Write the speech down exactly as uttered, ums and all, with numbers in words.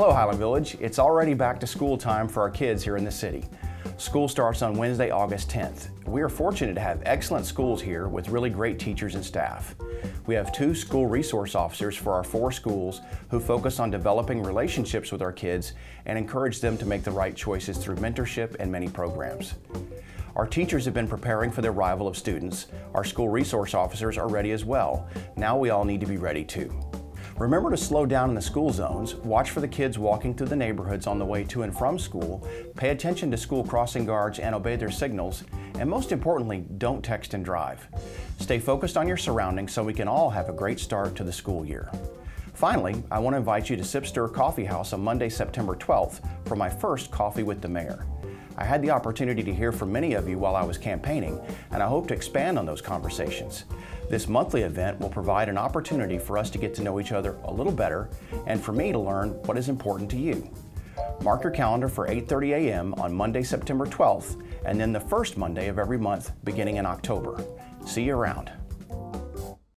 Hello, Highland Village. It's already back to school time for our kids here in the city. School starts on Wednesday, August tenth. We are fortunate to have excellent schools here with really great teachers and staff. We have two school resource officers for our four schools who focus on developing relationships with our kids and encourage them to make the right choices through mentorship and many programs. Our teachers have been preparing for the arrival of students. Our school resource officers are ready as well. Now we all need to be ready too. Remember to slow down in the school zones, watch for the kids walking through the neighborhoods on the way to and from school, pay attention to school crossing guards and obey their signals, and most importantly, don't text and drive. Stay focused on your surroundings so we can all have a great start to the school year. Finally, I want to invite you to Sip Stir Coffee House on Monday, September twelfth for my first Coffee with the Mayor. I had the opportunity to hear from many of you while I was campaigning, and I hope to expand on those conversations. This monthly event will provide an opportunity for us to get to know each other a little better and for me to learn what is important to you. Mark your calendar for eight thirty a m on Monday, September twelfth, and then the first Monday of every month beginning in October. See you around.